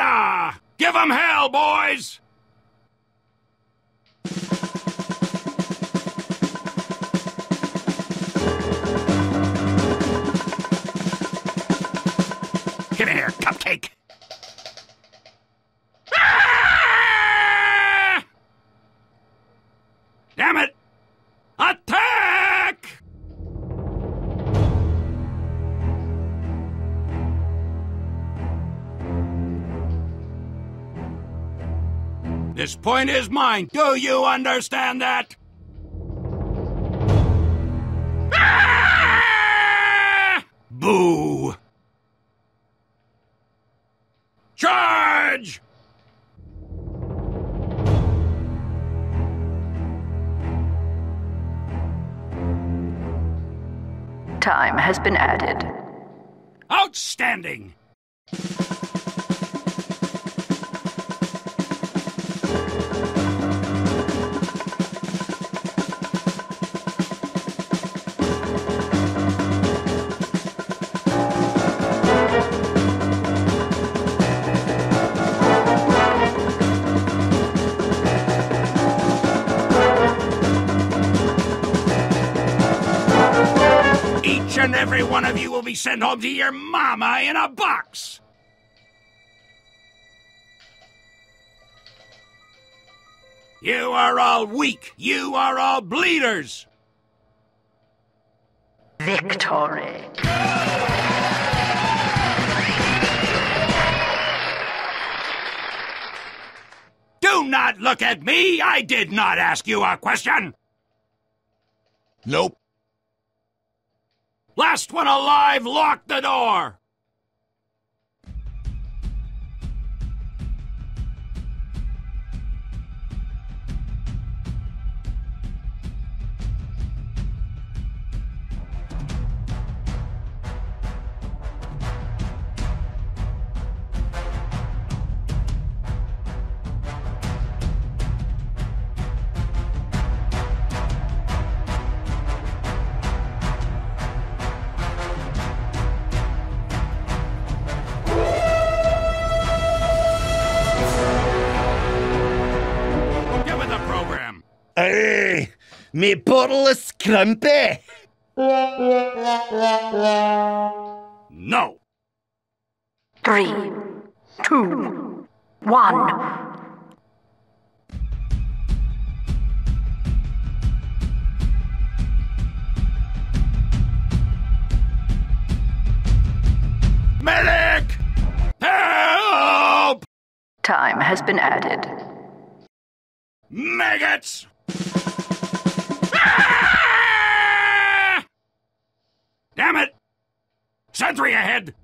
Yeah! Give 'em hell, boys! Give here, cupcake! Ah! Damn it! Attack! This point is mine. Do you understand that? Ah! Boo! Charge! Time has been added. Outstanding! Each and every one of you will be sent home to your mama in a box! You are all weak! You are all bleeders! Victory! Do not look at me! I did not ask you a question! Nope. Last one alive, lock the door! Hey, me bottle is scrumpy. No. 3, 2, 1. Medic! Help! Time has been added. Maggots! Damn it! Sentry ahead!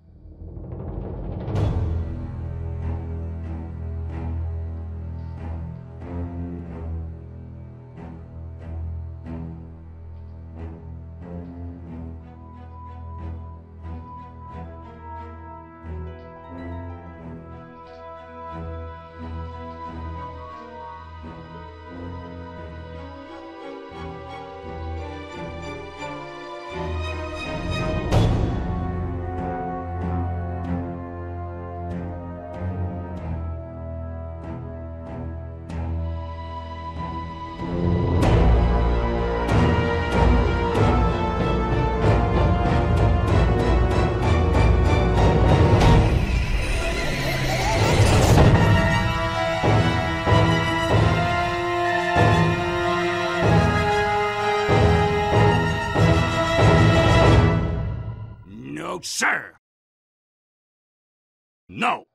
Sir! No!